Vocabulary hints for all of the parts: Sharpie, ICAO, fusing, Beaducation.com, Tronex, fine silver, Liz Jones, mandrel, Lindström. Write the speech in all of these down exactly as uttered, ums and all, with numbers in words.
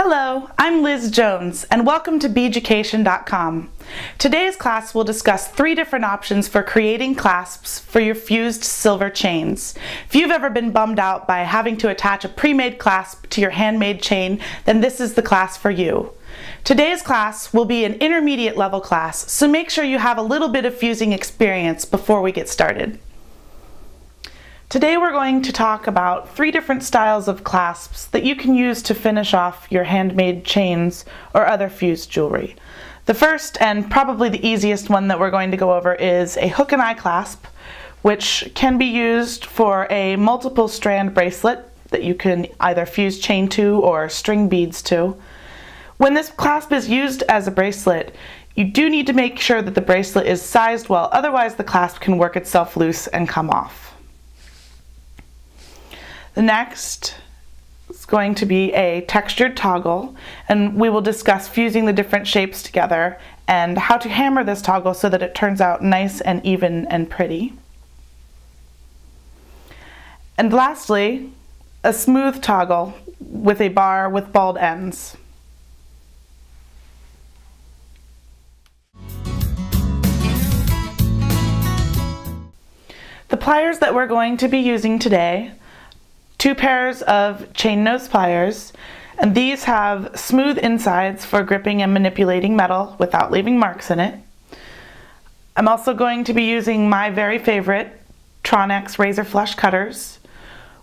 Hello, I'm Liz Jones, and welcome to Beaducation dot com. Today's class will discuss three different options for creating clasps for your fused silver chains. If you've ever been bummed out by having to attach a pre-made clasp to your handmade chain, then this is the class for you. Today's class will be an intermediate level class, so make sure you have a little bit of fusing experience before we get started. Today we're going to talk about three different styles of clasps that you can use to finish off your handmade chains or other fused jewelry. The first and probably the easiest one that we're going to go over is a hook and eye clasp, which can be used for a multiple strand bracelet that you can either fuse chain to or string beads to. When this clasp is used as a bracelet, you do need to make sure that the bracelet is sized well, otherwise the clasp can work itself loose and come off. The next is going to be a textured toggle, and we will discuss fusing the different shapes together and how to hammer this toggle so that it turns out nice and even and pretty. And lastly, a smooth toggle with a bar with balled ends. The pliers that we're going to be using today: two pairs of chain nose pliers, and these have smooth insides for gripping and manipulating metal without leaving marks in it. I'm also going to be using my very favorite Tronex razor flush cutters.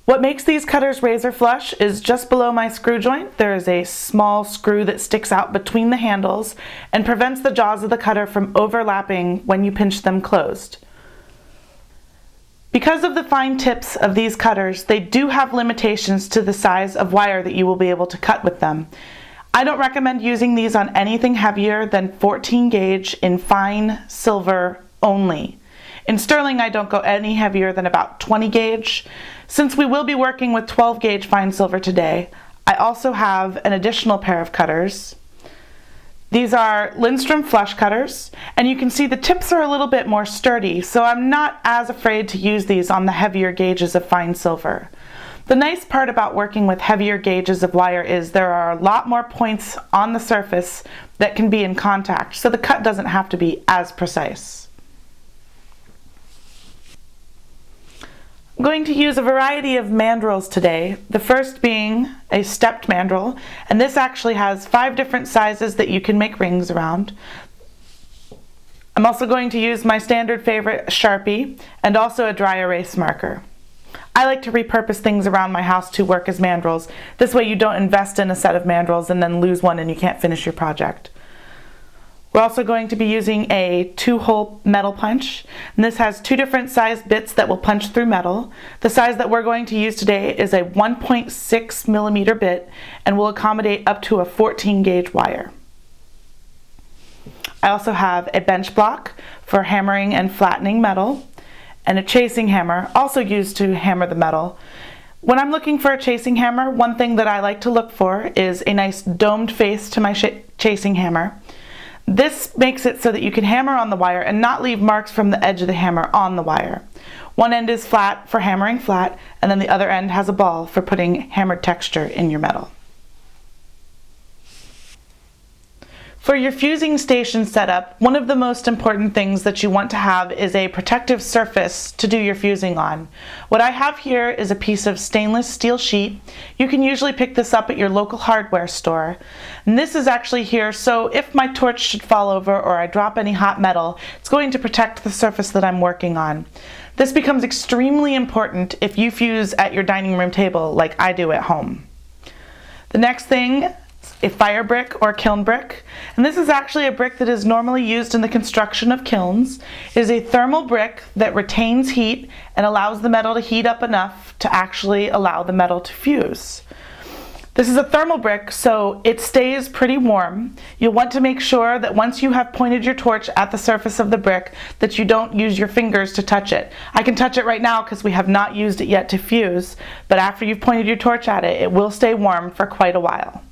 What makes these cutters razor flush is just below my screw joint there is a small screw that sticks out between the handles and prevents the jaws of the cutter from overlapping when you pinch them closed. Because of the fine tips of these cutters, they do have limitations to the size of wire that you will be able to cut with them. I don't recommend using these on anything heavier than fourteen gauge in fine silver only. In sterling, I don't go any heavier than about twenty gauge. Since we will be working with twelve gauge fine silver today, I also have an additional pair of cutters. These are Lindström flush cutters, and you can see the tips are a little bit more sturdy, so I'm not as afraid to use these on the heavier gauges of fine silver. The nice part about working with heavier gauges of wire is there are a lot more points on the surface that can be in contact, so the cut doesn't have to be as precise. I'm going to use a variety of mandrels today, the first being a stepped mandrel, and this actually has five different sizes that you can make rings around. I'm also going to use my standard favorite Sharpie and also a dry erase marker. I like to repurpose things around my house to work as mandrels. This way you don't invest in a set of mandrels and then lose one and you can't finish your project. We're also going to be using a two-hole metal punch, and this has two different size bits that will punch through metal. The size that we're going to use today is a one point six millimeter bit and will accommodate up to a fourteen gauge wire. I also have a bench block for hammering and flattening metal, and a chasing hammer, also used to hammer the metal. When I'm looking for a chasing hammer, one thing that I like to look for is a nice domed face to my chasing hammer. This makes it so that you can hammer on the wire and not leave marks from the edge of the hammer on the wire. One end is flat for hammering flat, and then the other end has a ball for putting hammered texture in your metal. For your fusing station setup, one of the most important things that you want to have is a protective surface to do your fusing on. What I have here is a piece of stainless steel sheet. You can usually pick this up at your local hardware store. And this is actually here, so if my torch should fall over or I drop any hot metal, it's going to protect the surface that I'm working on. This becomes extremely important if you fuse at your dining room table like I do at home. The next thing, a fire brick or kiln brick, and this is actually a brick that is normally used in the construction of kilns. It is a thermal brick that retains heat and allows the metal to heat up enough to actually allow the metal to fuse. This is a thermal brick, so it stays pretty warm. You'll want to make sure that once you have pointed your torch at the surface of the brick that you don't use your fingers to touch it. I can touch it right now because we have not used it yet to fuse, but after you've pointed your torch at it, it will stay warm for quite a while.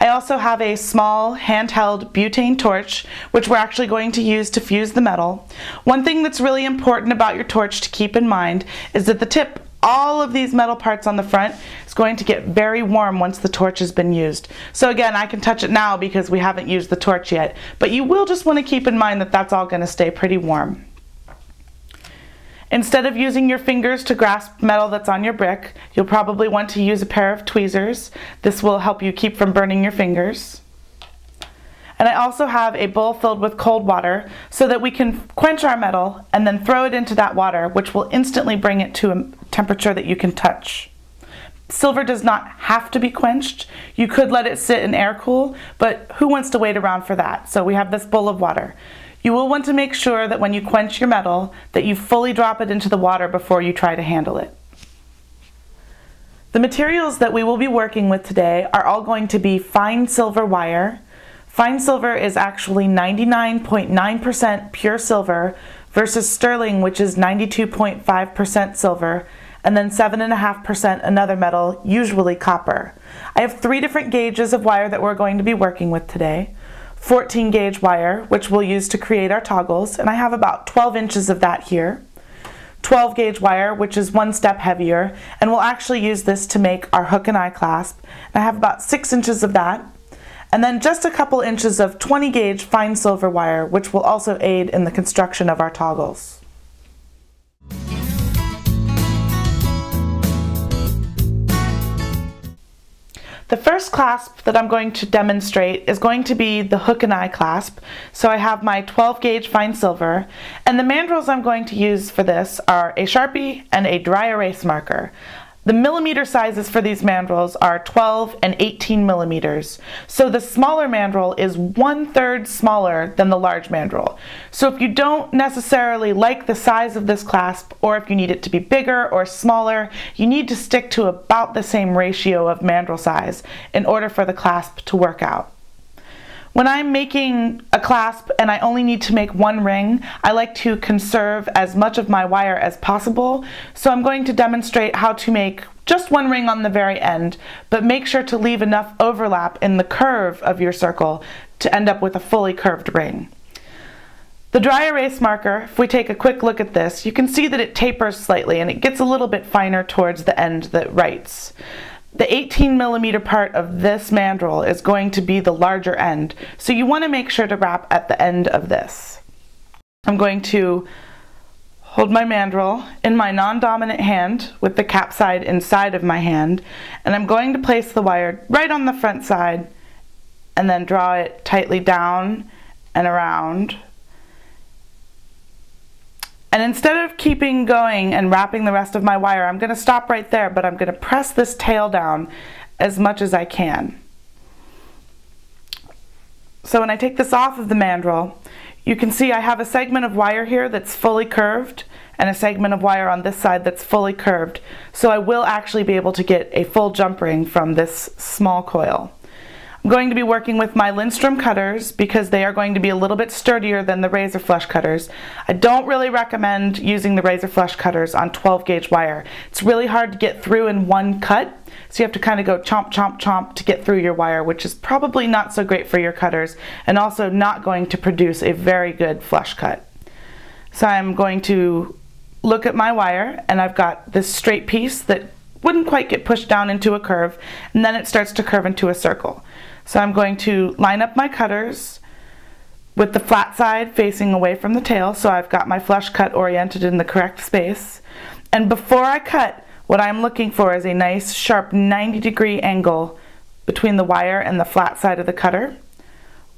I also have a small handheld butane torch, which we're actually going to use to fuse the metal. One thing that's really important about your torch to keep in mind is that the tip all of these metal parts on the front. It's going to get very warm once the torch has been used. So again, I can touch it now because we haven't used the torch yet, but you will just want to keep in mind that that's all going to stay pretty warm. Instead of using your fingers to grasp metal that's on your brick, you'll probably want to use a pair of tweezers. This will help you keep from burning your fingers. And I also have a bowl filled with cold water so that we can quench our metal and then throw it into that water, which will instantly bring it to a temperature that you can touch. Silver does not have to be quenched. You could let it sit and air cool, but who wants to wait around for that? So we have this bowl of water. You will want to make sure that when you quench your metal, that you fully drop it into the water before you try to handle it. The materials that we will be working with today are all going to be fine silver wire. Fine silver is actually ninety-nine point nine percent pure silver versus sterling, which is ninety-two point five percent silver, and then seven point five percent another metal, usually copper. I have three different gauges of wire that we're going to be working with today. fourteen gauge wire, which we'll use to create our toggles, and I have about twelve inches of that here. twelve gauge wire, which is one step heavier, and we'll actually use this to make our hook and eye clasp. And I have about six inches of that. And then just a couple inches of twenty gauge fine silver wire, which will also aid in the construction of our toggles. The first clasp that I'm going to demonstrate is going to be the hook and eye clasp. So I have my twelve gauge fine silver, and the mandrels I'm going to use for this are a Sharpie and a dry erase marker. The millimeter sizes for these mandrels are twelve and eighteen millimeters. So the smaller mandrel is one third smaller than the large mandrel. So if you don't necessarily like the size of this clasp, or if you need it to be bigger or smaller, you need to stick to about the same ratio of mandrel size in order for the clasp to work out. When I'm making a clasp and I only need to make one ring, I like to conserve as much of my wire as possible. So I'm going to demonstrate how to make just one ring on the very end, but make sure to leave enough overlap in the curve of your circle to end up with a fully curved ring. The dry erase marker, if we take a quick look at this, you can see that it tapers slightly and it gets a little bit finer towards the end that writes. The eighteen millimeter part of this mandrel is going to be the larger end, so you want to make sure to wrap at the end of this. I'm going to hold my mandrel in my non-dominant hand with the cap side inside of my hand, and I'm going to place the wire right on the front side and then draw it tightly down and around. And instead of keeping going and wrapping the rest of my wire, I'm going to stop right there, but I'm going to press this tail down as much as I can. So when I take this off of the mandrel, you can see I have a segment of wire here that's fully curved and a segment of wire on this side that's fully curved. So I will actually be able to get a full jump ring from this small coil. I'm going to be working with my Lindström cutters because they are going to be a little bit sturdier than the razor flush cutters. I don't really recommend using the razor flush cutters on twelve gauge wire. It's really hard to get through in one cut, so you have to kind of go chomp, chomp, chomp to get through your wire, which is probably not so great for your cutters and also not going to produce a very good flush cut. So I'm going to look at my wire, and I've got this straight piece that wouldn't quite get pushed down into a curve, and then it starts to curve into a circle. So I'm going to line up my cutters with the flat side facing away from the tail, so I've got my flush cut oriented in the correct space. And before I cut, what I'm looking for is a nice sharp ninety degree angle between the wire and the flat side of the cutter.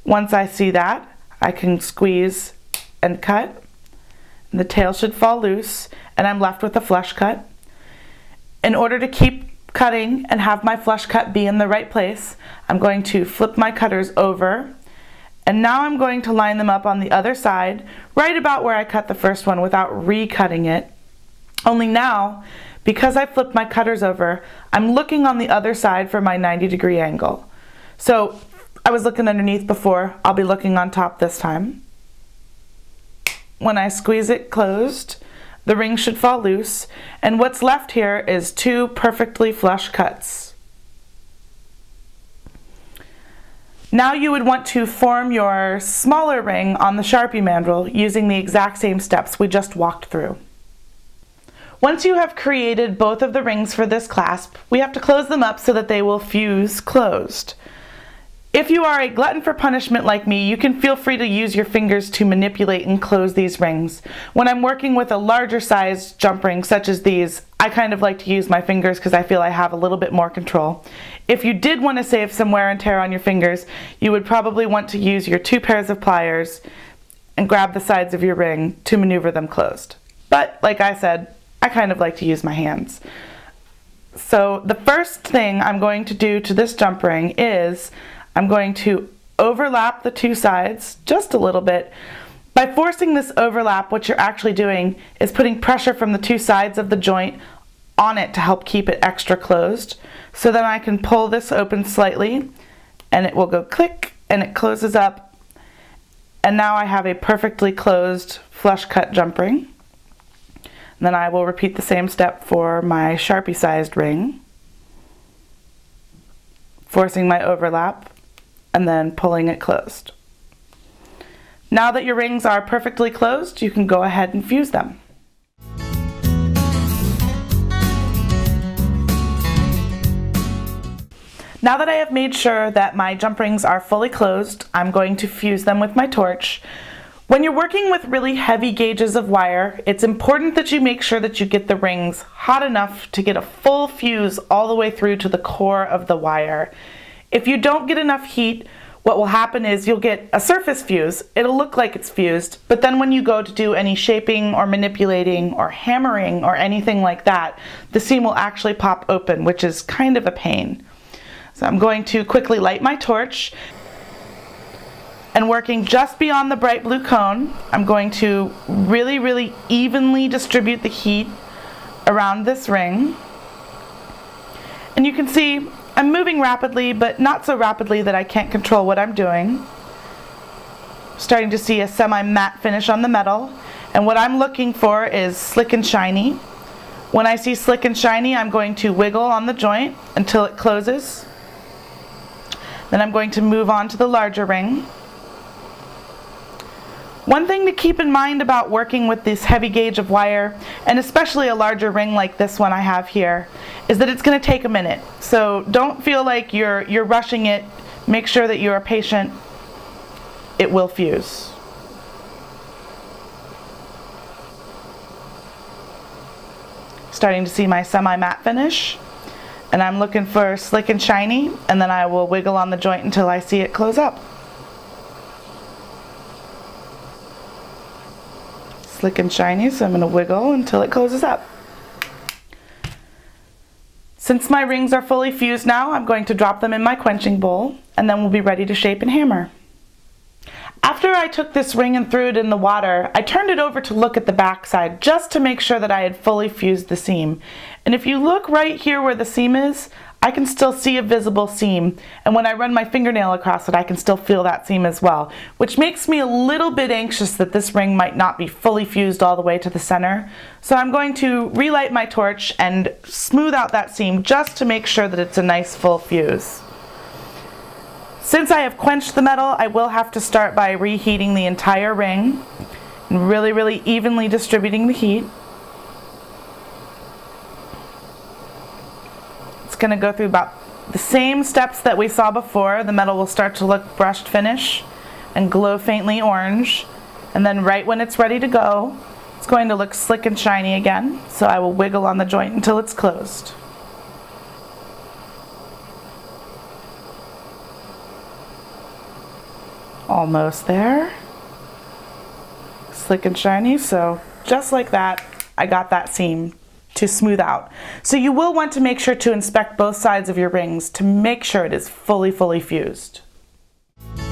Once I see that, I can squeeze and cut. The tail should fall loose, and I'm left with a flush cut. In order to keep cutting and have my flush cut be in the right place, I'm going to flip my cutters over, and now I'm going to line them up on the other side right about where I cut the first one without recutting it. Only now, because I flipped my cutters over, I'm looking on the other side for my ninety degree angle. So I was looking underneath before, I'll be looking on top this time. When I squeeze it closed, the ring should fall loose, and what's left here is two perfectly flush cuts. Now you would want to form your smaller ring on the Sharpie mandrel using the exact same steps we just walked through. Once you have created both of the rings for this clasp, we have to close them up so that they will fuse closed. If you are a glutton for punishment like me, you can feel free to use your fingers to manipulate and close these rings. When I'm working with a larger size jump ring such as these, I kind of like to use my fingers because I feel I have a little bit more control. If you did want to save some wear and tear on your fingers, you would probably want to use your two pairs of pliers and grab the sides of your ring to maneuver them closed. But like I said, I kind of like to use my hands. So the first thing I'm going to do to this jump ring is I'm going to overlap the two sides just a little bit. By forcing this overlap, what you're actually doing is putting pressure from the two sides of the joint on it to help keep it extra closed. So then I can pull this open slightly and it will go click and it closes up. And now I have a perfectly closed flush cut jump ring. And then I will repeat the same step for my Sharpie sized ring, forcing my overlap and then pulling it closed. Now that your rings are perfectly closed, you can go ahead and fuse them. Now that I have made sure that my jump rings are fully closed, I'm going to fuse them with my torch. When you're working with really heavy gauges of wire, it's important that you make sure that you get the rings hot enough to get a full fuse all the way through to the core of the wire. If you don't get enough heat, what will happen is you'll get a surface fuse. It'll look like it's fused, but then when you go to do any shaping or manipulating or hammering or anything like that, the seam will actually pop open, which is kind of a pain. So I'm going to quickly light my torch, and working just beyond the bright blue cone, I'm going to really, really evenly distribute the heat around this ring. And you can see I'm moving rapidly, but not so rapidly that I can't control what I'm doing. Starting to see a semi-matte finish on the metal, and what I'm looking for is slick and shiny. When I see slick and shiny, I'm going to wiggle on the joint until it closes. Then I'm going to move on to the larger ring. One thing to keep in mind about working with this heavy gauge of wire, and especially a larger ring like this one I have here, is that it's going to take a minute. So don't feel like you're you're rushing it. Make sure that you are patient. It will fuse. Starting to see my semi-matte finish, and I'm looking for slick and shiny, and then I will wiggle on the joint until I see it close up. Slick and shiny, so I'm going to wiggle until it closes up. Since my rings are fully fused now, I'm going to drop them in my quenching bowl, and then we'll be ready to shape and hammer. After I took this ring and threw it in the water, I turned it over to look at the backside just to make sure that I had fully fused the seam. And if you look right here where the seam is, I can still see a visible seam, and when I run my fingernail across it, I can still feel that seam as well, which makes me a little bit anxious that this ring might not be fully fused all the way to the center. So I'm going to relight my torch and smooth out that seam just to make sure that it's a nice full fuse. Since I have quenched the metal, I will have to start by reheating the entire ring and really, really evenly distributing the heat. Going to go through about the same steps that we saw before. The metal will start to look brushed finish and glow faintly orange, and then right when it's ready to go, it's going to look slick and shiny again, so I will wiggle on the joint until it's closed. Almost there. Slick and shiny, so just like that, I got that seam to smooth out. So you will want to make sure to inspect both sides of your rings to make sure it is fully, fully fused. The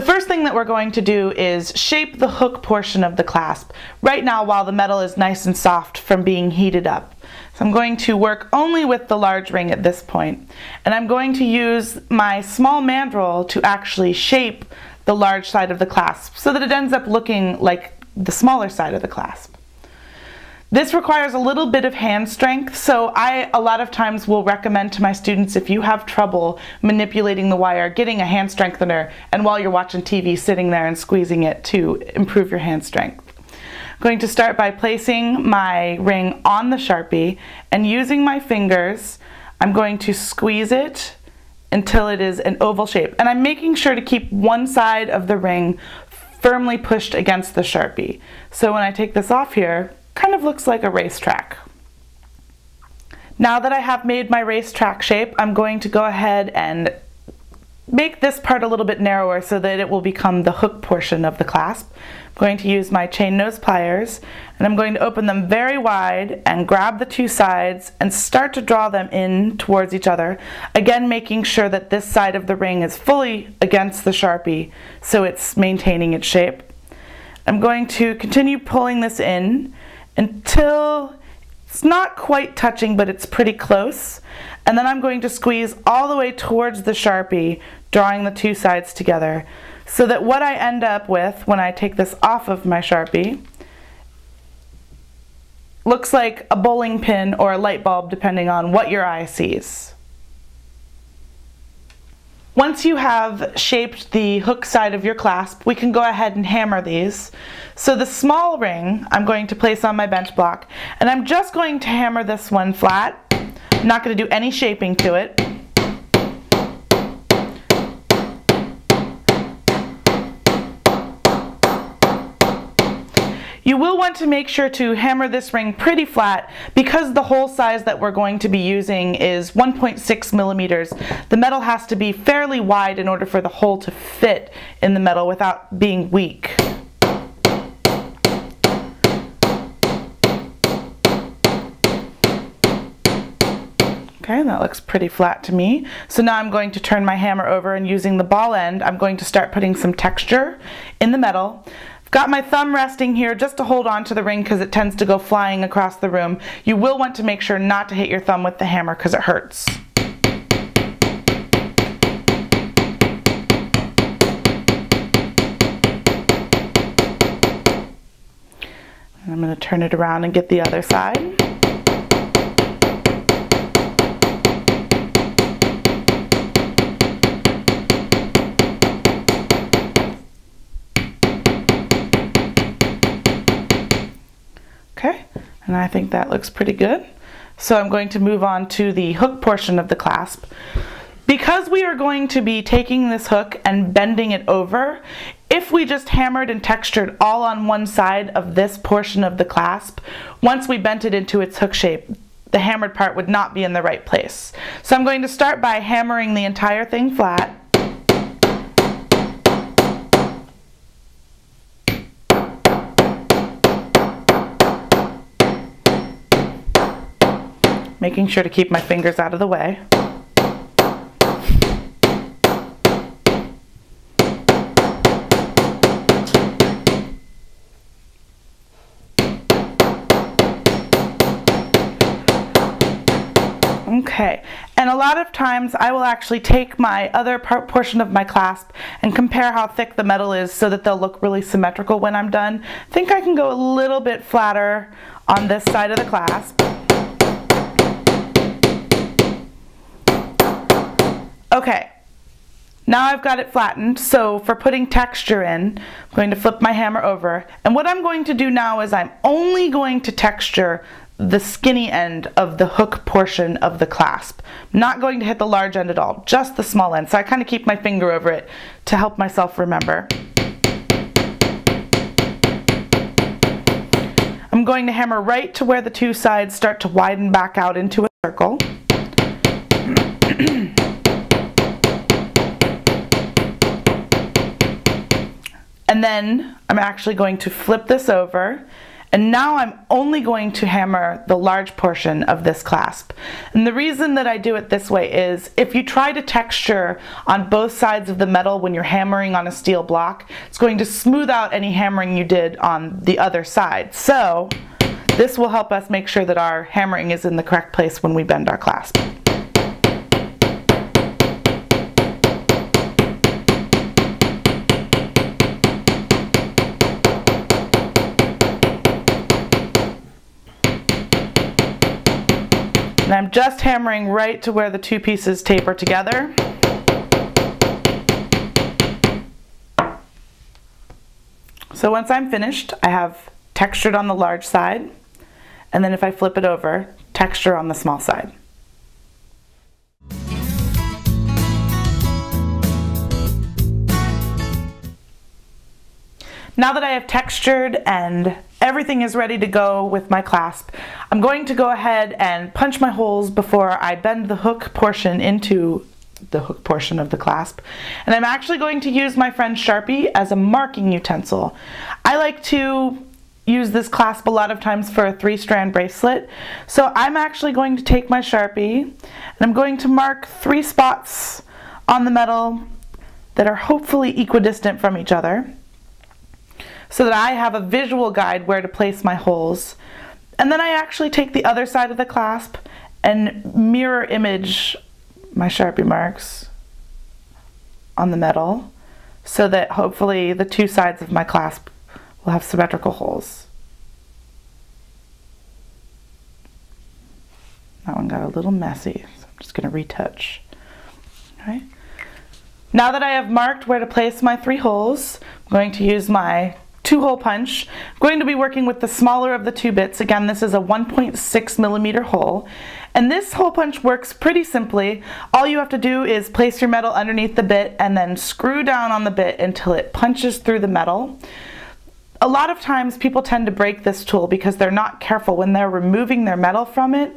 first thing that we're going to do is shape the hook portion of the clasp. Right now, while the metal is nice and soft from being heated up. So I'm going to work only with the large ring at this point, and I'm going to use my small mandrel to actually shape the large side of the clasp so that it ends up looking like the smaller side of the clasp. This requires a little bit of hand strength, so I a lot of times will recommend to my students, if you have trouble manipulating the wire, getting a hand strengthener, and while you're watching T V, sitting there and squeezing it to improve your hand strength. I'm going to start by placing my ring on the Sharpie and using my fingers, I'm going to squeeze it until it is an oval shape. And I'm making sure to keep one side of the ring firmly pushed against the Sharpie. So when I take this off here, kind of looks like a racetrack. Now that I have made my racetrack shape, I'm going to go ahead and make this part a little bit narrower so that it will become the hook portion of the clasp. I'm going to use my chain nose pliers, and I'm going to open them very wide and grab the two sides and start to draw them in towards each other, again making sure that this side of the ring is fully against the Sharpie so it's maintaining its shape. I'm going to continue pulling this in until it's not quite touching, but it's pretty close. And then I'm going to squeeze all the way towards the Sharpie, drawing the two sides together, so that what I end up with when I take this off of my Sharpie looks like a bowling pin or a light bulb, depending on what your eye sees. Once you have shaped the hook side of your clasp, we can go ahead and hammer these. So the small ring I'm going to place on my bench block, and I'm just going to hammer this one flat. I'm not going to do any shaping to it. You will want to make sure to hammer this ring pretty flat, because the hole size that we're going to be using is one point six millimeters. The metal has to be fairly wide in order for the hole to fit in the metal without being weak. Okay, that looks pretty flat to me. So now I'm going to turn my hammer over, and using the ball end, I'm going to start putting some texture in the metal. Got my thumb resting here just to hold on to the ring because it tends to go flying across the room. You will want to make sure not to hit your thumb with the hammer because it hurts. And I'm going to turn it around and get the other side. And I think that looks pretty good. So I'm going to move on to the hook portion of the clasp. Because we are going to be taking this hook and bending it over, if we just hammered and textured all on one side of this portion of the clasp, once we bent it into its hook shape, the hammered part would not be in the right place. So I'm going to start by hammering the entire thing flat. Making sure to keep my fingers out of the way. Okay, and a lot of times I will actually take my other part portion of my clasp and compare how thick the metal is so that they'll look really symmetrical when I'm done. I think I can go a little bit flatter on this side of the clasp. Okay, now I've got it flattened, so for putting texture in, I'm going to flip my hammer over. And what I'm going to do now is I'm only going to texture the skinny end of the hook portion of the clasp. I'm not going to hit the large end at all, just the small end. So I kind of keep my finger over it to help myself remember. I'm going to hammer right to where the two sides start to widen back out into a circle. And then I'm actually going to flip this over, and now I'm only going to hammer the large portion of this clasp. And the reason that I do it this way is if you try to texture on both sides of the metal when you're hammering on a steel block, it's going to smooth out any hammering you did on the other side. So this will help us make sure that our hammering is in the correct place when we bend our clasp. And I'm just hammering right to where the two pieces taper together. So once I'm finished, I have textured on the large side, and then if I flip it over, texture on the small side. Now that I have textured and everything is ready to go with my clasp, I'm going to go ahead and punch my holes before I bend the hook portion into the hook portion of the clasp. And I'm actually going to use my friend Sharpie as a marking utensil. I like to use this clasp a lot of times for a three-strand bracelet. So I'm actually going to take my Sharpie and I'm going to mark three spots on the metal that are hopefully equidistant from each other, so that I have a visual guide where to place my holes. And then I actually take the other side of the clasp and mirror image my Sharpie marks on the metal so that hopefully the two sides of my clasp will have symmetrical holes. That one got a little messy, so I'm just gonna retouch. All right. Now that I have marked where to place my three holes, I'm going to use my two-hole punch. I'm going to be working with the smaller of the two bits. Again, this is a one point six millimeter hole. And this hole punch works pretty simply. All you have to do is place your metal underneath the bit and then screw down on the bit until it punches through the metal. A lot of times people tend to break this tool because they're not careful when they're removing their metal from it.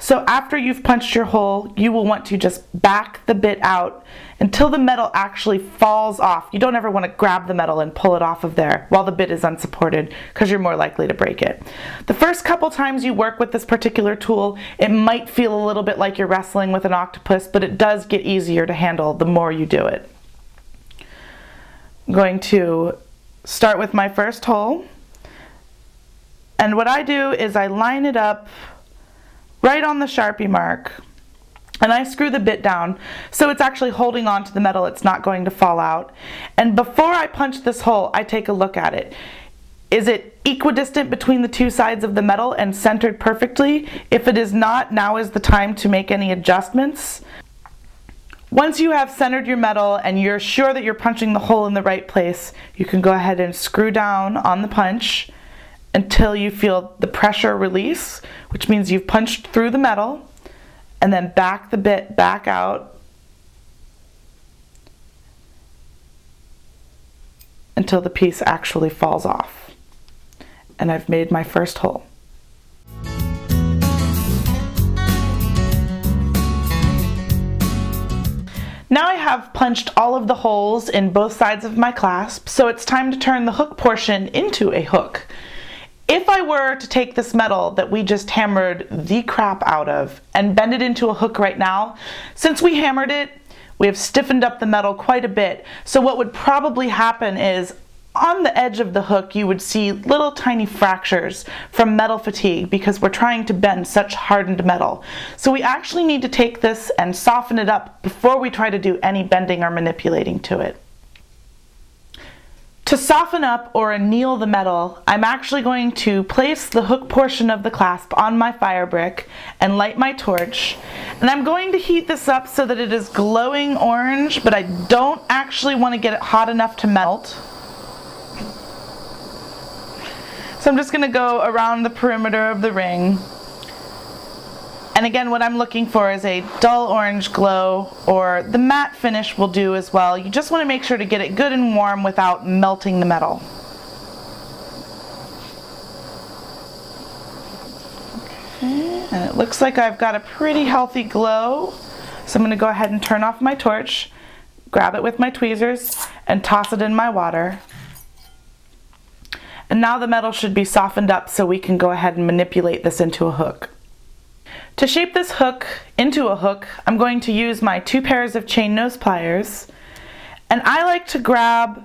So after you've punched your hole, you will want to just back the bit out until the metal actually falls off. You don't ever want to grab the metal and pull it off of there while the bit is unsupported, because you're more likely to break it. The first couple times you work with this particular tool, it might feel a little bit like you're wrestling with an octopus, but it does get easier to handle the more you do it. I'm going to start with my first hole, and what I do is I line it up right on the Sharpie mark and I screw the bit down so it's actually holding on to the metal, it's not going to fall out. And before I punch this hole, I take a look at it. Is it equidistant between the two sides of the metal and centered perfectly? If it is not, now is the time to make any adjustments. Once you have centered your metal and you're sure that you're punching the hole in the right place, you can go ahead and screw down on the punch until you feel the pressure release, which means you've punched through the metal, and then back the bit back out until the piece actually falls off. And I've made my first hole. Now I have punched all of the holes in both sides of my clasp, so it's time to turn the hook portion into a hook. If I were to take this metal that we just hammered the crap out of and bend it into a hook right now, since we hammered it, we have stiffened up the metal quite a bit. So what would probably happen is on the edge of the hook, you would see little tiny fractures from metal fatigue because we're trying to bend such hardened metal. So we actually need to take this and soften it up before we try to do any bending or manipulating to it. To soften up or anneal the metal, I'm actually going to place the hook portion of the clasp on my fire brick and light my torch. And I'm going to heat this up so that it is glowing orange, but I don't actually want to get it hot enough to melt. So I'm just going to go around the perimeter of the ring. And again, what I'm looking for is a dull orange glow, or the matte finish will do as well. You just want to make sure to get it good and warm without melting the metal. Okay, and it looks like I've got a pretty healthy glow. So I'm going to go ahead and turn off my torch, grab it with my tweezers, and toss it in my water. And now the metal should be softened up so we can go ahead and manipulate this into a hook. To shape this hook into a hook, I'm going to use my two pairs of chain nose pliers. And I like to grab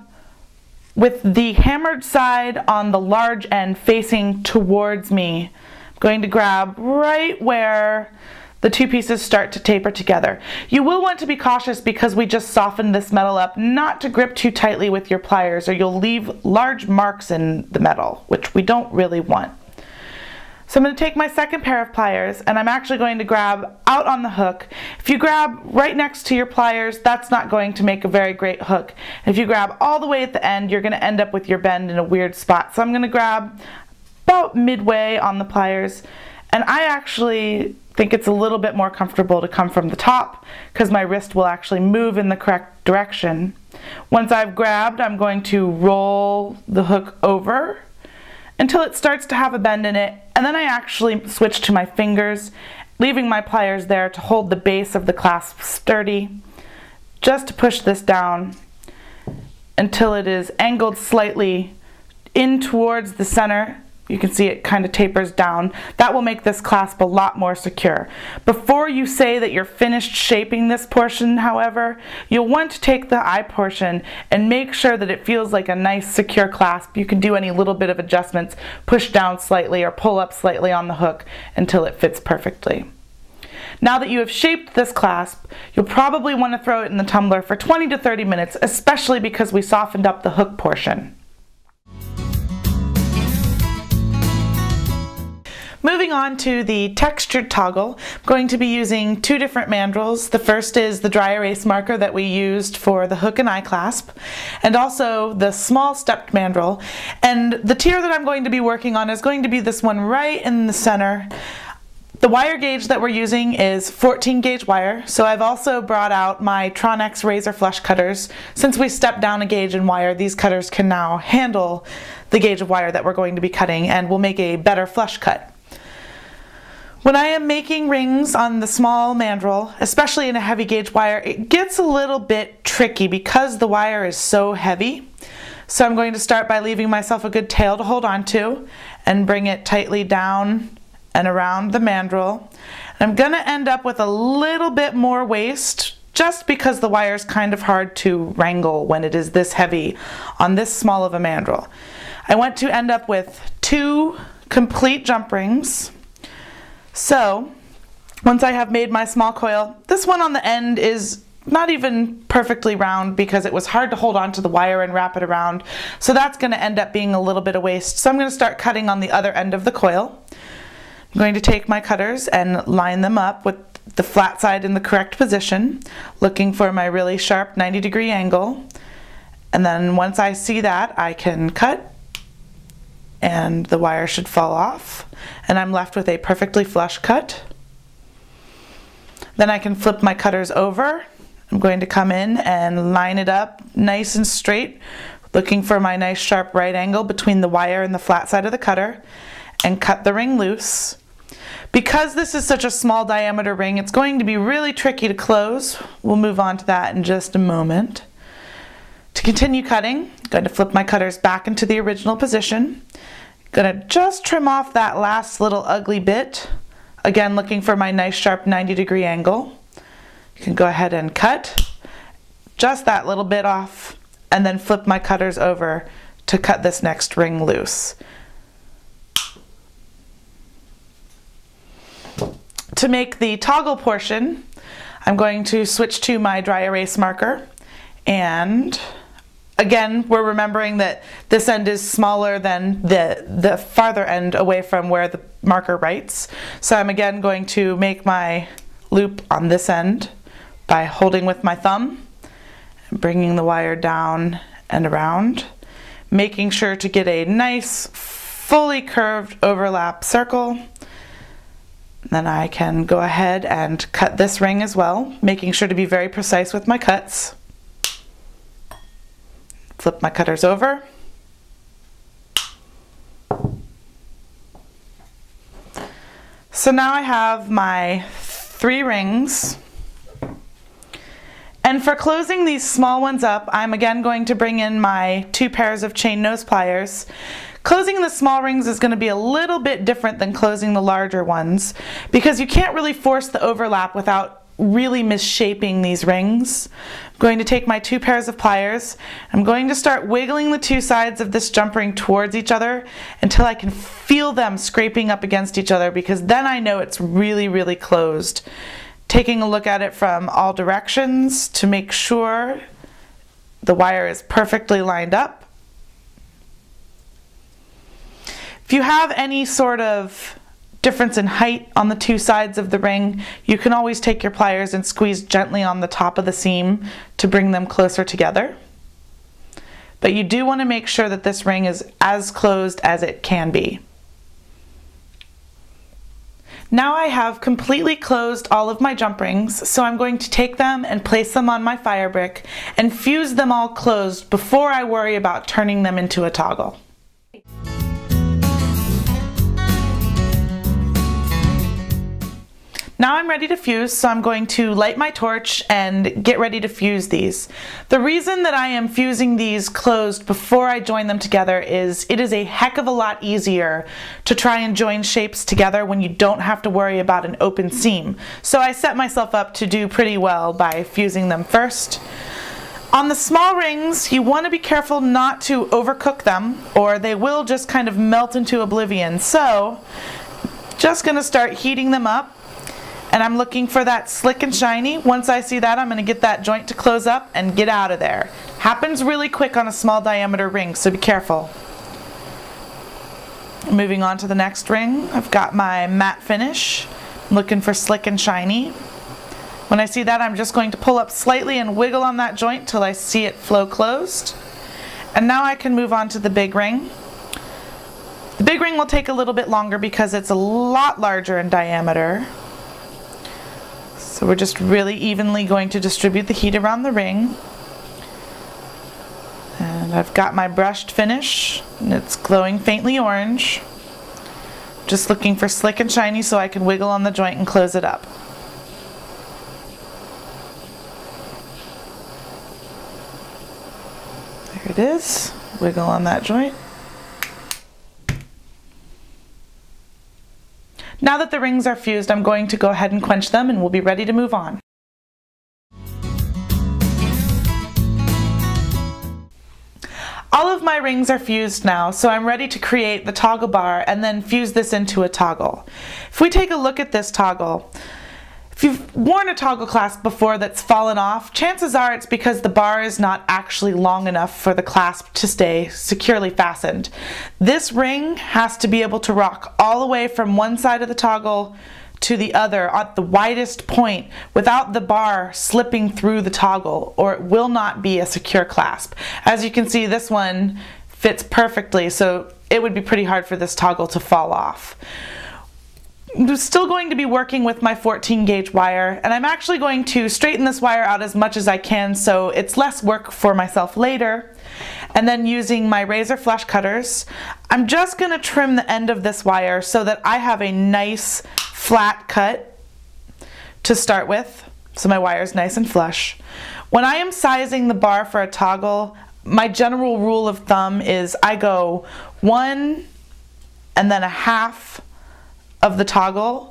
with the hammered side on the large end facing towards me. I'm going to grab right where the two pieces start to taper together. You will want to be cautious because we just softened this metal up, not to grip too tightly with your pliers or you'll leave large marks in the metal, which we don't really want. So I'm going to take my second pair of pliers and I'm actually going to grab out on the hook. If you grab right next to your pliers, that's not going to make a very great hook. If you grab all the way at the end, you're going to end up with your bend in a weird spot. So I'm going to grab about midway on the pliers, and I actually think it's a little bit more comfortable to come from the top because my wrist will actually move in the correct direction. Once I've grabbed, I'm going to roll the hook over until it starts to have a bend in it, and then I actually switch to my fingers, leaving my pliers there to hold the base of the clasp sturdy, just to push this down until it is angled slightly in towards the center. You can see it kind of tapers down. That will make this clasp a lot more secure. Before you say that you're finished shaping this portion, however, you'll want to take the eye portion and make sure that it feels like a nice secure clasp. You can do any little bit of adjustments, push down slightly or pull up slightly on the hook until it fits perfectly. Now that you have shaped this clasp, you'll probably want to throw it in the tumbler for twenty to thirty minutes, especially because we softened up the hook portion. Moving on to the textured toggle, I'm going to be using two different mandrels. The first is the dry erase marker that we used for the hook and eye clasp, and also the small stepped mandrel. And the tier that I'm going to be working on is going to be this one right in the center. The wire gauge that we're using is fourteen gauge wire, so I've also brought out my Tronex razor flush cutters. Since we stepped down a gauge in wire, these cutters can now handle the gauge of wire that we're going to be cutting and will make a better flush cut. When I am making rings on the small mandrel, especially in a heavy gauge wire, it gets a little bit tricky because the wire is so heavy. So I'm going to start by leaving myself a good tail to hold on to and bring it tightly down and around the mandrel. I'm going to end up with a little bit more waste just because the wire is kind of hard to wrangle when it is this heavy on this small of a mandrel. I want to end up with two complete jump rings. So, once I have made my small coil, this one on the end is not even perfectly round because it was hard to hold onto the wire and wrap it around, so that's going to end up being a little bit of waste. So I'm going to start cutting on the other end of the coil. I'm going to take my cutters and line them up with the flat side in the correct position, looking for my really sharp ninety degree angle, and then once I see that, I can cut, and the wire should fall off, and I'm left with a perfectly flush cut. Then I can flip my cutters over. I'm going to come in and line it up nice and straight, looking for my nice sharp right angle between the wire and the flat side of the cutter, and cut the ring loose. Because this is such a small diameter ring, it's going to be really tricky to close. We'll move on to that in just a moment. To continue cutting, I'm going to flip my cutters back into the original position. I'm going to just trim off that last little ugly bit, again looking for my nice sharp ninety degree angle. You can go ahead and cut just that little bit off and then flip my cutters over to cut this next ring loose. To make the toggle portion, I'm going to switch to my dry erase marker, and again, we're remembering that this end is smaller than the, the farther end away from where the marker writes. So I'm again going to make my loop on this end by holding with my thumb, bringing the wire down and around, making sure to get a nice fully curved overlap circle. Then I can go ahead and cut this ring as well, making sure to be very precise with my cuts. Flip my cutters over, so now I have my three rings, and for closing these small ones up, I'm again going to bring in my two pairs of chain nose pliers. Closing the small rings is going to be a little bit different than closing the larger ones because you can't really force the overlap without really misshaping these rings. I'm going to take my two pairs of pliers. I'm going to start wiggling the two sides of this jump ring towards each other until I can feel them scraping up against each other, because then I know it's really, really closed. Taking a look at it from all directions to make sure the wire is perfectly lined up. If you have any sort of difference in height on the two sides of the ring. You can always take your pliers and squeeze gently on the top of the seam to bring them closer together. But you do want to make sure that this ring is as closed as it can be. Now I have completely closed all of my jump rings, so I'm going to take them and place them on my fire brick and fuse them all closed before I worry about turning them into a toggle. Now I'm ready to fuse, so I'm going to light my torch and get ready to fuse these. The reason that I am fusing these closed before I join them together is it is a heck of a lot easier to try and join shapes together when you don't have to worry about an open seam. So I set myself up to do pretty well by fusing them first. On the small rings, you want to be careful not to overcook them, or they will just kind of melt into oblivion. So just going to start heating them up. And I'm looking for that slick and shiny. Once I see that, I'm going to get that joint to close up and get out of there. Happens really quick on a small diameter ring, so be careful. Moving on to the next ring, I've got my matte finish. I'm looking for slick and shiny. When I see that, I'm just going to pull up slightly and wiggle on that joint till I see it flow closed. And now I can move on to the big ring. The big ring will take a little bit longer because it's a lot larger in diameter. So we're just really evenly going to distribute the heat around the ring. And I've got my brushed finish, and it's glowing faintly orange. Just looking for slick and shiny so I can wiggle on the joint and close it up. There it is. Wiggle on that joint. Now that the rings are fused, I'm going to go ahead and quench them, and we'll be ready to move on. All of my rings are fused now, so I'm ready to create the toggle bar and then fuse this into a toggle. If we take a look at this toggle, if you've worn a toggle clasp before that's fallen off, chances are it's because the bar is not actually long enough for the clasp to stay securely fastened. This ring has to be able to rock all the way from one side of the toggle to the other at the widest point without the bar slipping through the toggle, or it will not be a secure clasp. As you can see, this one fits perfectly, so it would be pretty hard for this toggle to fall off. I'm still going to be working with my fourteen gauge wire, and I'm actually going to straighten this wire out as much as I can so it's less work for myself later. And then using my razor flush cutters, I'm just going to trim the end of this wire so that I have a nice flat cut to start with, so my wire is nice and flush. When I am sizing the bar for a toggle, my general rule of thumb is I go one and then a half of the toggle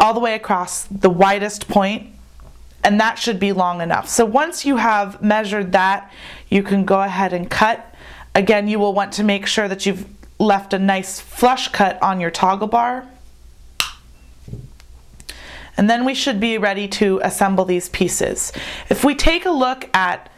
all the way across the widest point, and that should be long enough. So once you have measured that, you can go ahead and cut. Again, you will want to make sure that you've left a nice flush cut on your toggle bar. And then we should be ready to assemble these pieces. If we take a look at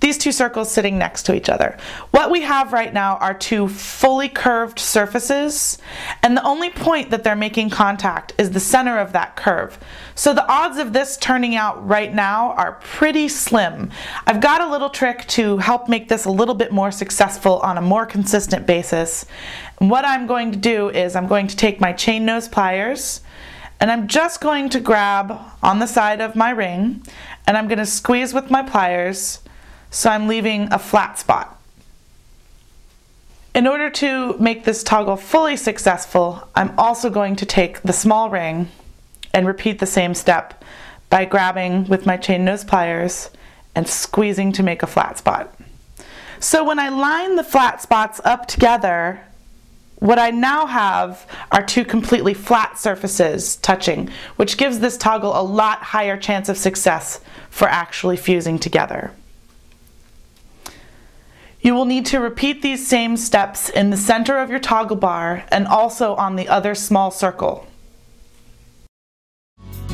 these two circles sitting next to each other, what we have right now are two fully curved surfaces, and the only point that they're making contact is the center of that curve. So the odds of this turning out right now are pretty slim. I've got a little trick to help make this a little bit more successful on a more consistent basis. And what I'm going to do is I'm going to take my chain nose pliers, and I'm just going to grab on the side of my ring, and I'm going to squeeze with my pliers. So I'm leaving a flat spot. In order to make this toggle fully successful, I'm also going to take the small ring and repeat the same step by grabbing with my chain nose pliers and squeezing to make a flat spot. So when I line the flat spots up together, what I now have are two completely flat surfaces touching, which gives this toggle a lot higher chance of success for actually fusing together. You will need to repeat these same steps in the center of your toggle bar and also on the other small circle. I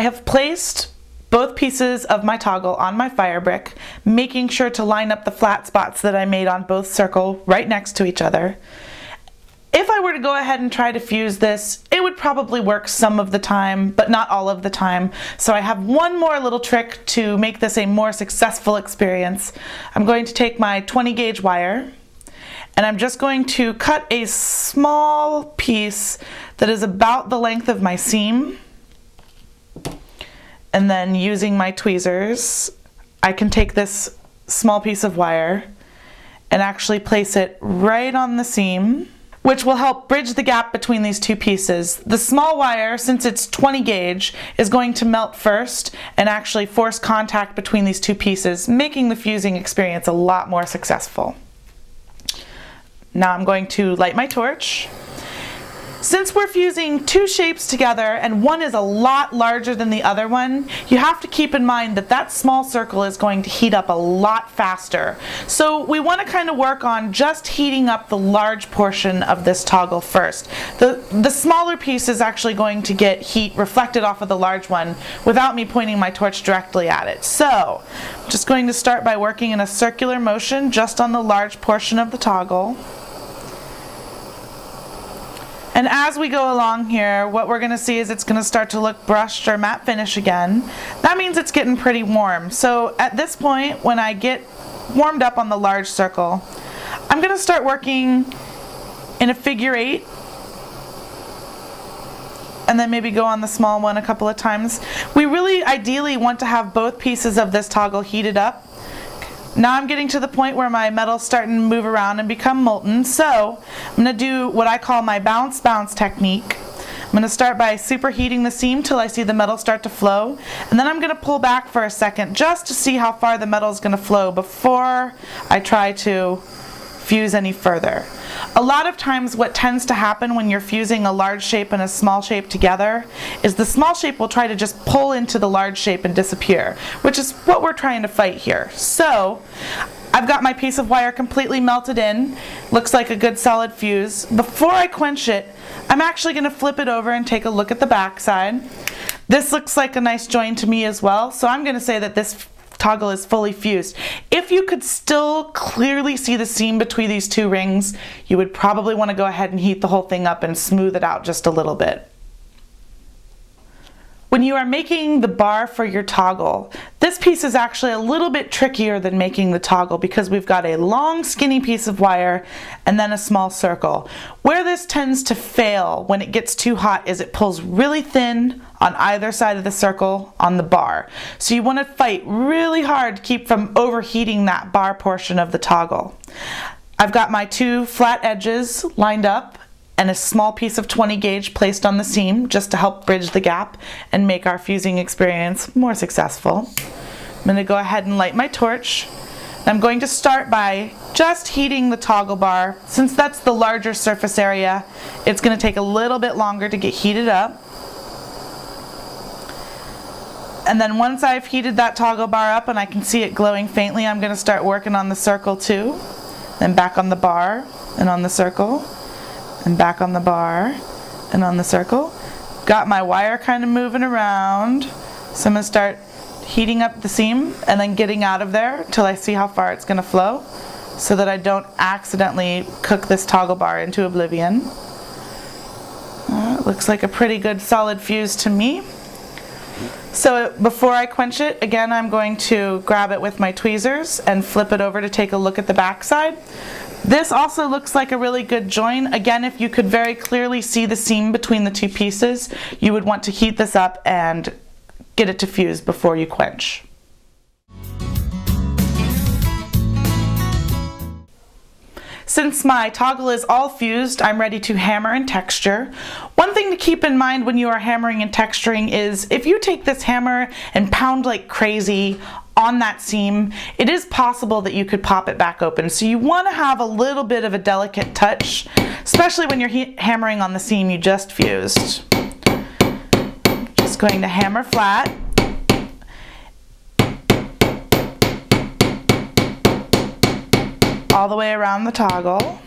have placed both pieces of my toggle on my fire brick, making sure to line up the flat spots that I made on both circle right next to each other. If I were to go ahead and try to fuse this, it would probably work some of the time, but not all of the time. So I have one more little trick to make this a more successful experience. I'm going to take my twenty gauge wire, and I'm just going to cut a small piece that is about the length of my seam. And then using my tweezers, I can take this small piece of wire and actually place it right on the seam, which will help bridge the gap between these two pieces. The small wire, since it's twenty gauge, is going to melt first and actually force contact between these two pieces, making the fusing experience a lot more successful. Now I'm going to light my torch. Since we're fusing two shapes together and one is a lot larger than the other one, you have to keep in mind that that small circle is going to heat up a lot faster. So we want to kind of work on just heating up the large portion of this toggle first. The, the smaller piece is actually going to get heat reflected off of the large one without me pointing my torch directly at it. So I'm just going to start by working in a circular motion just on the large portion of the toggle. And as we go along here, what we're gonna see is it's gonna start to look brushed or matte finish again. That means it's getting pretty warm. So at this point, when I get warmed up on the large circle, I'm gonna start working in a figure eight, and then maybe go on the small one a couple of times. We really ideally want to have both pieces of this toggle heated up. Now I'm getting to the point where my metal's starting to move around and become molten, so I'm going to do what I call my bounce bounce technique. I'm going to start by superheating the seam till I see the metal start to flow, and then I'm going to pull back for a second just to see how far the metal's going to flow before I try to fuse any further. A lot of times what tends to happen when you're fusing a large shape and a small shape together is the small shape will try to just pull into the large shape and disappear, which is what we're trying to fight here. So I've got my piece of wire completely melted in, looks like a good solid fuse. Before I quench it, I'm actually going to flip it over and take a look at the back side. This looks like a nice join to me as well, so I'm going to say that this toggle is fully fused. If you could still clearly see the seam between these two rings, you would probably want to go ahead and heat the whole thing up and smooth it out just a little bit. When you are making the bar for your toggle, this piece is actually a little bit trickier than making the toggle because we've got a long skinny piece of wire and then a small circle. Where this tends to fail when it gets too hot is it pulls really thin on either side of the circle on the bar. So you want to fight really hard to keep from overheating that bar portion of the toggle. I've got my two flat edges lined up and a small piece of twenty gauge placed on the seam just to help bridge the gap and make our fusing experience more successful. I'm going to go ahead and light my torch. I'm going to start by just heating the toggle bar. Since that's the larger surface area, it's going to take a little bit longer to get heated up. And then once I've heated that toggle bar up and I can see it glowing faintly, I'm going to start working on the circle too. Then back on the bar and on the circle. And back on the bar and on the circle. Got my wire kind of moving around, so I'm going to start heating up the seam and then getting out of there till I see how far it's going to flow so that I don't accidentally cook this toggle bar into oblivion. Uh, it looks like a pretty good solid fuse to me. So before I quench it, again, I'm going to grab it with my tweezers and flip it over to take a look at the back side. This also looks like a really good join. Again, if you could very clearly see the seam between the two pieces, you would want to heat this up and get it to fuse before you quench. Since my toggle is all fused, I'm ready to hammer and texture. One thing to keep in mind when you are hammering and texturing is if you take this hammer and pound like crazy on that seam, it is possible that you could pop it back open. So you want to have a little bit of a delicate touch, especially when you're hammering on the seam you just fused. Just going to hammer flat. All the way around the toggle.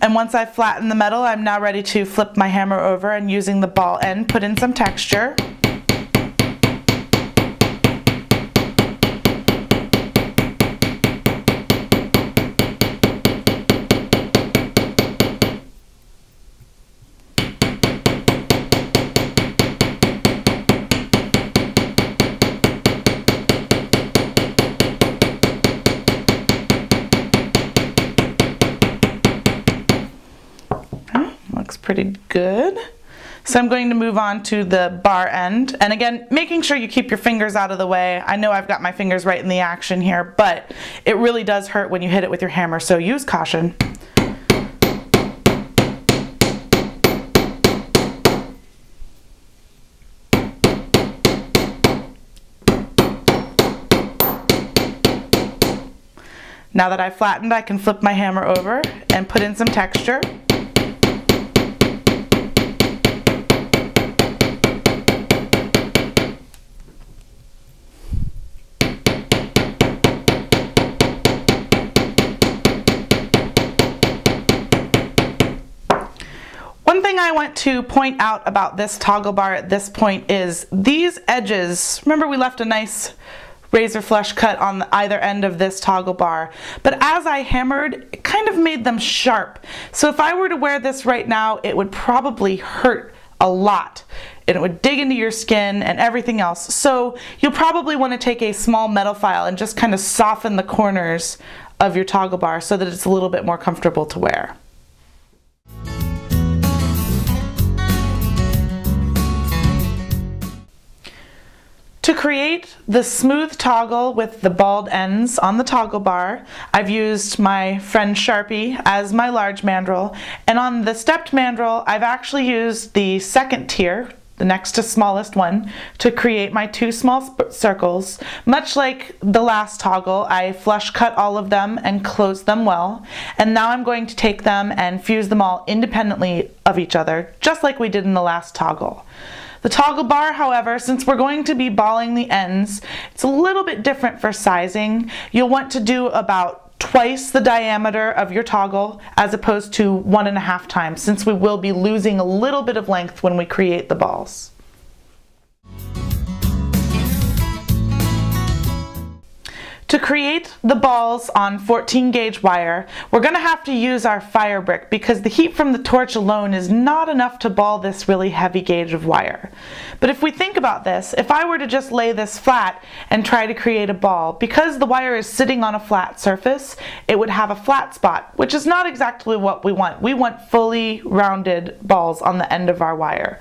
And once I've flattened the metal, I'm now ready to flip my hammer over and using the ball end, put in some texture. pretty good. So I'm going to move on to the bar end. And again, making sure you keep your fingers out of the way. I know I've got my fingers right in the action here, but it really does hurt when you hit it with your hammer, so use caution. Now that I've flattened, I can flip my hammer over and put in some texture. One thing I want to point out about this toggle bar at this point is these edges. Remember, we left a nice razor flush cut on either end of this toggle bar, but as I hammered, it kind of made them sharp. So if I were to wear this right now, it would probably hurt a lot, and it would dig into your skin and everything else. So you'll probably want to take a small metal file and just kind of soften the corners of your toggle bar so that it's a little bit more comfortable to wear. To create the smooth toggle with the bald ends on the toggle bar, I've used my friend Sharpie as my large mandrel, and on the stepped mandrel, I've actually used the second tier, the next to smallest one, to create my two small circles. Much like the last toggle, I flush cut all of them and close them well, and now I'm going to take them and fuse them all independently of each other, just like we did in the last toggle. The toggle bar, however, since we're going to be balling the ends, it's a little bit different for sizing. You'll want to do about twice the diameter of your toggle as opposed to one and a half times, since we will be losing a little bit of length when we create the balls. To create the balls on fourteen gauge wire, we're going to have to use our fire brick because the heat from the torch alone is not enough to ball this really heavy gauge of wire. But if we think about this, if I were to just lay this flat and try to create a ball, because the wire is sitting on a flat surface, it would have a flat spot, which is not exactly what we want. We want fully rounded balls on the end of our wire.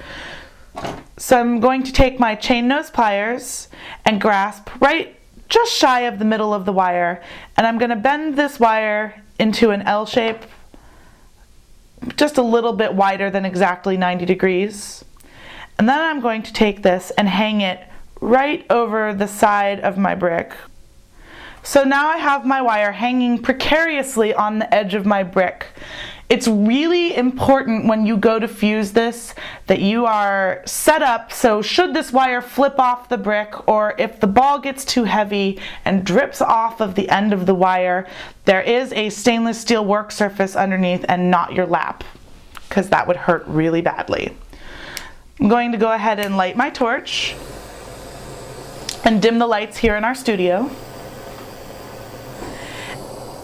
So I'm going to take my chain nose pliers and grasp right just shy of the middle of the wire, and I'm going to bend this wire into an L shape, just a little bit wider than exactly ninety degrees. And then I'm going to take this and hang it right over the side of my brick. So now I have my wire hanging precariously on the edge of my brick. It's really important when you go to fuse this that you are set up so should this wire flip off the brick, or if the ball gets too heavy and drips off of the end of the wire, there is a stainless steel work surface underneath and not your lap, because that would hurt really badly. I'm going to go ahead and light my torch and dim the lights here in our studio.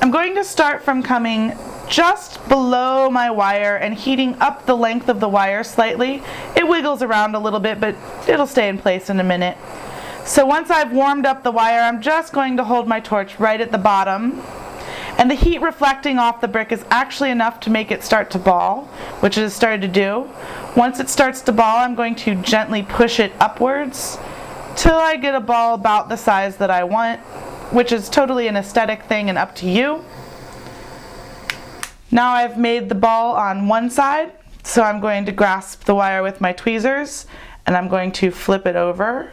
I'm going to start from coming just below my wire and heating up the length of the wire slightly. It wiggles around a little bit, but it'll stay in place in a minute. So once I've warmed up the wire, I'm just going to hold my torch right at the bottom, and the heat reflecting off the brick is actually enough to make it start to ball, which it has started to do. Once it starts to ball, I'm going to gently push it upwards till I get a ball about the size that I want, which is totally an aesthetic thing and up to you. Now I've made the ball on one side, so I'm going to grasp the wire with my tweezers and I'm going to flip it over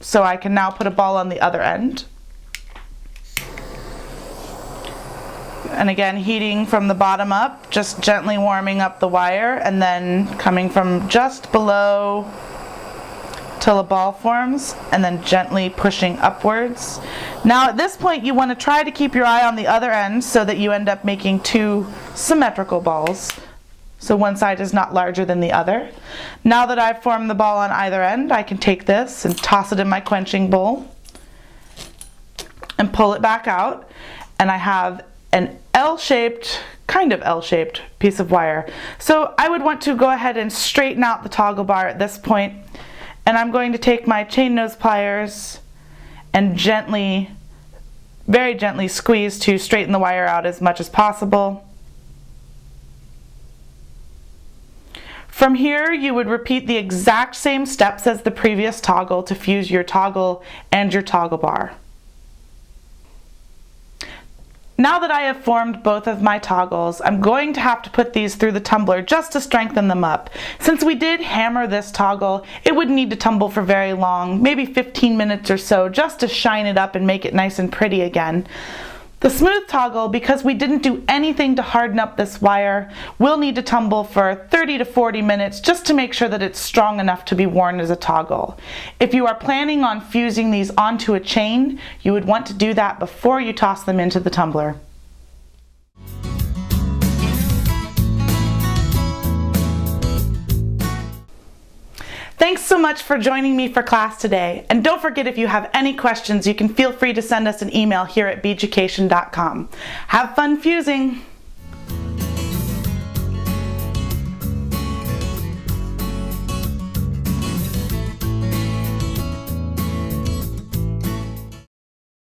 so I can now put a ball on the other end. And again, heating from the bottom up, just gently warming up the wire and then coming from just below till a ball forms and then gently pushing upwards. Now at this point you want to try to keep your eye on the other end so that you end up making two symmetrical balls, so one side is not larger than the other. Now that I've formed the ball on either end, I can take this and toss it in my quenching bowl and pull it back out, and I have an L-shaped, kind of L-shaped piece of wire. So I would want to go ahead and straighten out the toggle bar at this point. And I'm going to take my chain nose pliers and gently, very gently squeeze to straighten the wire out as much as possible. From here, you would repeat the exact same steps as the previous toggle to fuse your toggle and your toggle bar. Now that I have formed both of my toggles, I'm going to have to put these through the tumbler just to strengthen them up. Since we did hammer this toggle, it wouldn't need to tumble for very long, maybe fifteen minutes or so, just to shine it up and make it nice and pretty again. The smooth toggle, because we didn't do anything to harden up this wire, will need to tumble for thirty to forty minutes just to make sure that it's strong enough to be worn as a toggle. If you are planning on fusing these onto a chain, you would want to do that before you toss them into the tumbler. Thanks so much for joining me for class today, and don't forget, if you have any questions, you can feel free to send us an email here at Beaducation dot com. Have fun fusing!